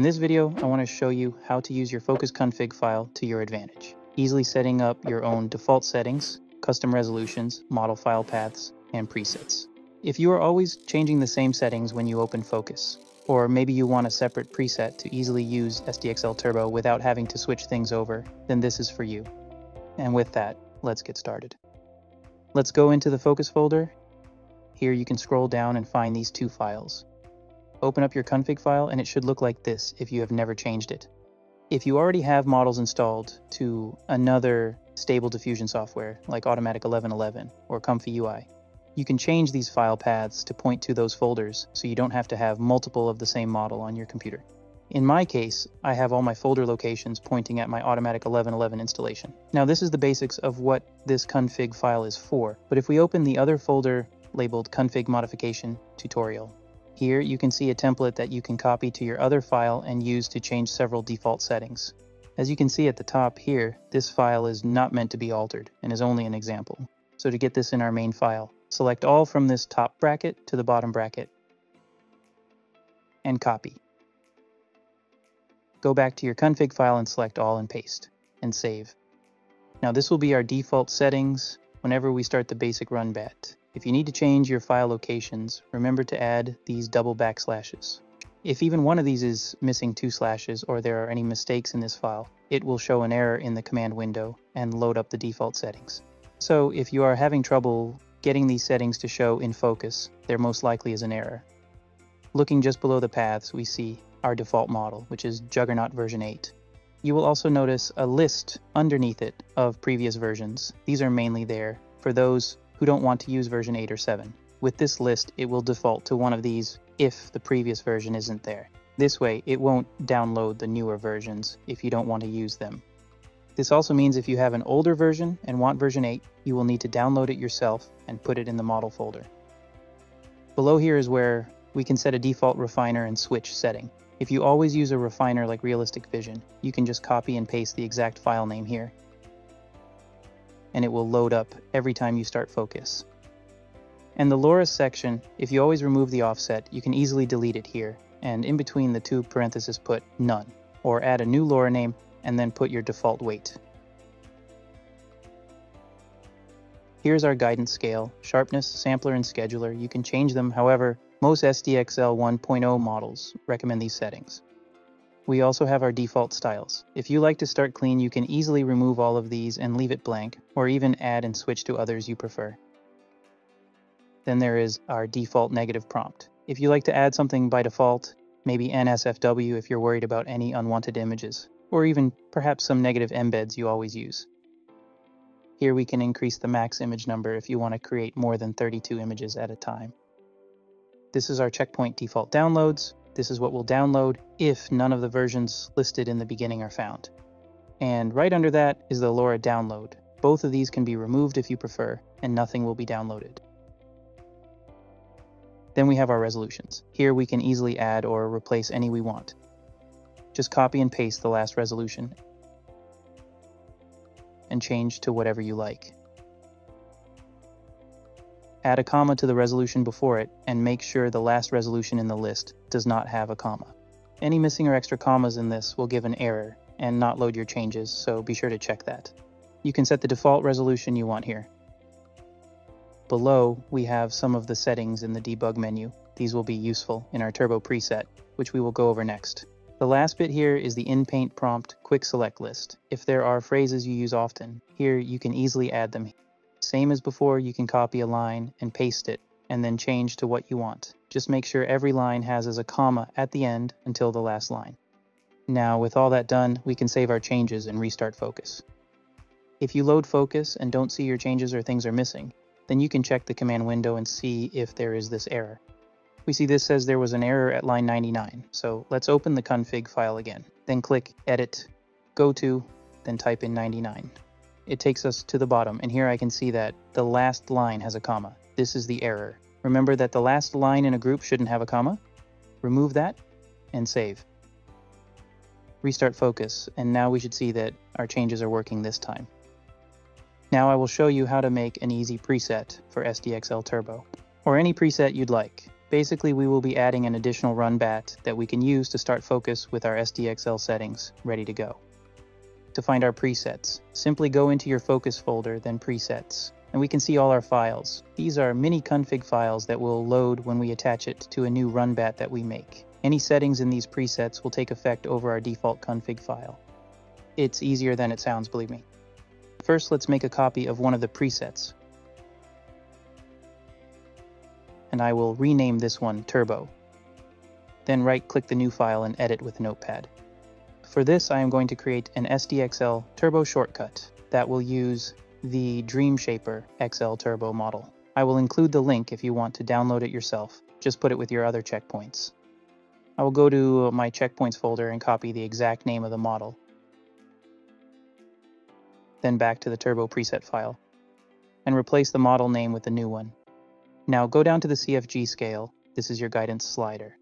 In this video, I want to show you how to use your Fooocus config file to your advantage, easily setting up your own default settings, custom resolutions, model file paths, and presets. If you are always changing the same settings when you open Fooocus, or maybe you want a separate preset to easily use SDXL Turbo without having to switch things over, then this is for you. And with that, let's get started. Let's go into the Fooocus folder. Here you can scroll down and find these two files. Open up your config file and it should look like this if you have never changed it. If you already have models installed to another Stable Diffusion software like Automatic 1111 or ComfyUI, you can change these file paths to point to those folders so you don't have to have multiple of the same model on your computer. In my case, I have all my folder locations pointing at my Automatic 1111 installation. Now this is the basics of what this config file is for, but if we open the other folder labeled Config Modification Tutorial, here you can see a template that you can copy to your other file and use to change several default settings. As you can see at the top here, this file is not meant to be altered and is only an example. So to get this in our main file, select all from this top bracket to the bottom bracket and copy. Go back to your config file and select all and paste and save. Now this will be our default settings whenever we start the basic run bat. If you need to change your file locations, remember to add these double backslashes. If even one of these is missing two slashes or there are any mistakes in this file, it will show an error in the command window and load up the default settings. So if you are having trouble getting these settings to show in Fooocus, there most likely is an error. Looking just below the paths, we see our default model, which is Juggernaut version 8. You will also notice a list underneath it of previous versions. These are mainly there for those who don't want to use version 8 or 7. With this list, it will default to one of these if the previous version isn't there. This way, it won't download the newer versions if you don't want to use them. This also means if you have an older version and want version 8, you will need to download it yourself and put it in the model folder. Below here is where we can set a default refiner and switch setting. If you always use a refiner like Realistic Vision, you can just copy and paste the exact file name here, and it will load up every time you start Fooocus. And the LoRa section, if you always remove the offset, you can easily delete it here, and in between the two parentheses put none, or add a new LoRa name and then put your default weight. Here's our guidance scale, sharpness, sampler, and scheduler. You can change them, however, most SDXL 1.0 models recommend these settings. We also have our default styles. If you like to start clean, you can easily remove all of these and leave it blank, or even add and switch to others you prefer. Then there is our default negative prompt. If you like to add something by default, maybe NSFW if you're worried about any unwanted images, or even perhaps some negative embeds you always use. Here we can increase the max image number if you want to create more than 32 images at a time. This is our checkpoint default downloads. This is what we'll download if none of the versions listed in the beginning are found. And right under that is the LoRa download. Both of these can be removed if you prefer, and nothing will be downloaded. Then we have our resolutions. Here we can easily add or replace any we want. Just copy and paste the last resolution and change to whatever you like. Add a comma to the resolution before it and make sure the last resolution in the list does not have a comma. Any missing or extra commas in this will give an error and not load your changes, so be sure to check that. You can set the default resolution you want here. Below, we have some of the settings in the debug menu. These will be useful in our Turbo preset, which we will go over next. The last bit here is the in-paint prompt quick select list. If there are phrases you use often, here you can easily add them. Same as before, you can copy a line and paste it, and then change to what you want. Just make sure every line has a comma at the end until the last line. Now, with all that done, we can save our changes and restart Fooocus. If you load Fooocus and don't see your changes or things are missing, then you can check the command window and see if there is this error. We see this says there was an error at line 99, so let's open the config file again. Then click Edit, Go To, then type in 99. It takes us to the bottom, and here I can see that the last line has a comma. This is the error. Remember that the last line in a group shouldn't have a comma. Remove that, and save. Restart Fooocus, and now we should see that our changes are working this time. Now I will show you how to make an easy preset for SDXL Turbo, or any preset you'd like. Basically, we will be adding an additional run bat that we can use to start Fooocus with our SDXL settings ready to go. To find our presets, simply go into your Fooocus folder, then presets, and we can see all our files. These are mini config files that will load when we attach it to a new run bat that we make. Any settings in these presets will take effect over our default config file. It's easier than it sounds, believe me. First, let's make a copy of one of the presets. And I will rename this one Turbo. Then right-click the new file and edit with Notepad. For this, I am going to create an SDXL Turbo shortcut that will use the DreamShaper XL Turbo model. I will include the link if you want to download it yourself. Just put it with your other checkpoints. I will go to my checkpoints folder and copy the exact name of the model. Then back to the Turbo preset file and replace the model name with the new one. Now go down to the CFG scale. This is your guidance slider.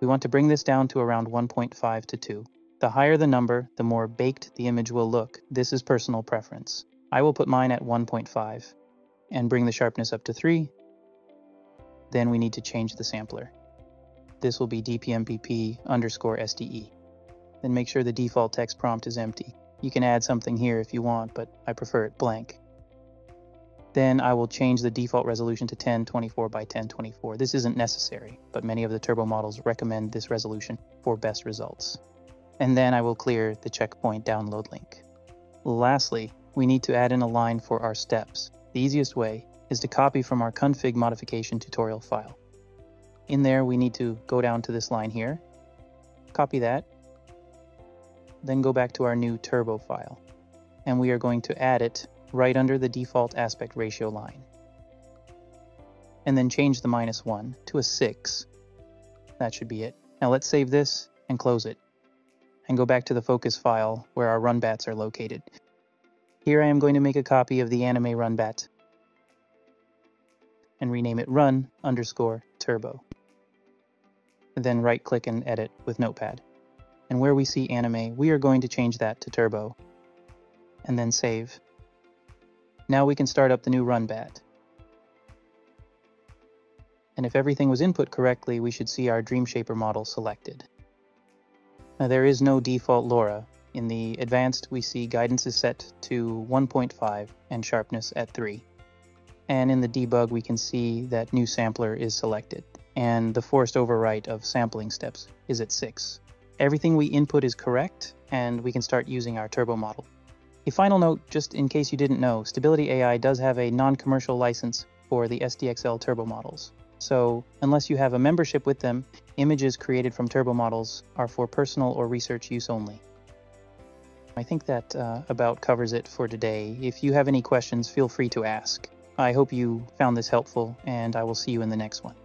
We want to bring this down to around 1.5 to 2. The higher the number, the more baked the image will look. This is personal preference. I will put mine at 1.5 and bring the sharpness up to 3. Then we need to change the sampler. This will be DPMPP_SDE. Then make sure the default text prompt is empty. You can add something here if you want, but I prefer it blank. Then I will change the default resolution to 1024 by 1024. This isn't necessary, but many of the Turbo models recommend this resolution for best results. And then I will clear the checkpoint download link. Lastly, we need to add in a line for our steps. The easiest way is to copy from our config modification tutorial file. In there, we need to go down to this line here, copy that, then go back to our new Turbo file, and we are going to add it right under the default aspect ratio line. And then change the -1 to a 6. That should be it. Now let's save this and close it. And go back to the Fooocus file where our run bats are located. Here I am going to make a copy of the anime run bat and rename it run_turbo. Then right click and edit with Notepad. And where we see anime, we are going to change that to Turbo and then save. Now we can start up the new run bat. And if everything was input correctly, we should see our DreamShaper model selected. Now there is no default LoRa. In the advanced, we see guidance is set to 1.5 and sharpness at 3. And in the debug, we can see that new sampler is selected and the forced overwrite of sampling steps is at 6. Everything we input is correct and we can start using our Turbo model. A final note, just in case you didn't know, Stability AI does have a non-commercial license for the SDXL Turbo models. So, unless you have a membership with them, images created from Turbo models are for personal or research use only. I think that about covers it for today. If you have any questions, feel free to ask. I hope you found this helpful, and I will see you in the next one.